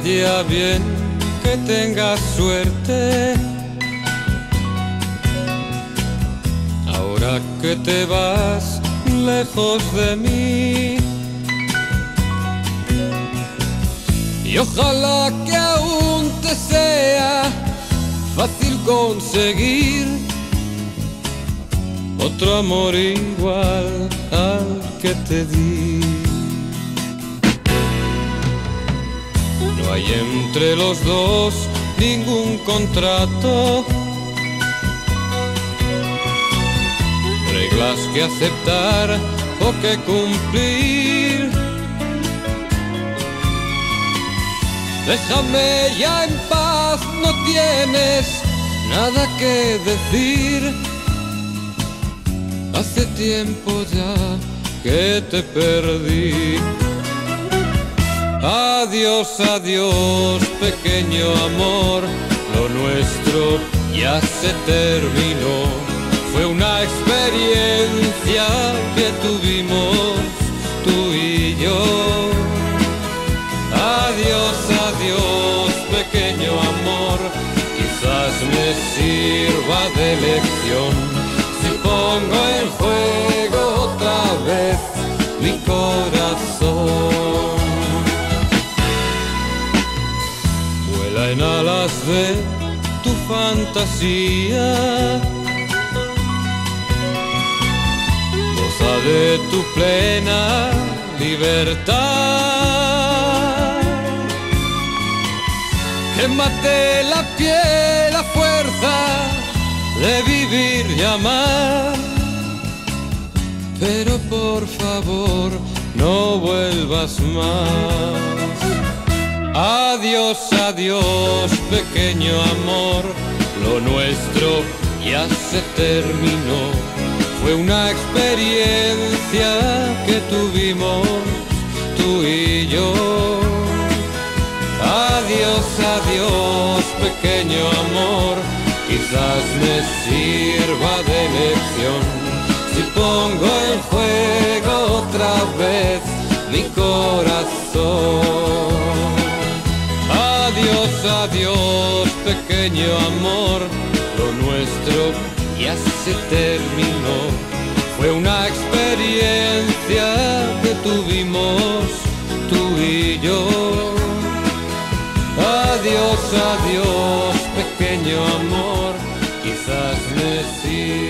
vaya bien, que tengas suerte. Ahora que te vas lejos de mí, y ojalá que aún te sea fácil conseguir otro amor igual al que te di. No hay entre los dos ningún contrato, reglas que aceptar o que cumplir. Déjame ya en paz, no tienes nada que decir. Hace tiempo ya que te perdí. Adiós, adiós, pequeño amor, lo nuestro ya se terminó. Fue una experiencia que tuvimos tú y yo. Adiós, adiós, pequeño amor, quizás me sirva de lección si pongo en juego otra vez mi corazón. Vuela en alas de tu fantasía, goza de tu plena libertad. Quémate la piel a fuerza de vivir y amar, pero por favor no vuelvas más. Adiós, adiós, pequeño amor, lo nuestro ya se terminó. Fue una experiencia que tuvimos tú y yo. Adiós, adiós, pequeño amor, quizás me sirva de lección si pongo en juego otra vez mi corazón. Adiós, adiós, pequeño amor, lo nuestro ya se terminó. Fue una experiencia que tuvimos tú y yo. Adiós, adiós, pequeño amor, quizás me sirva.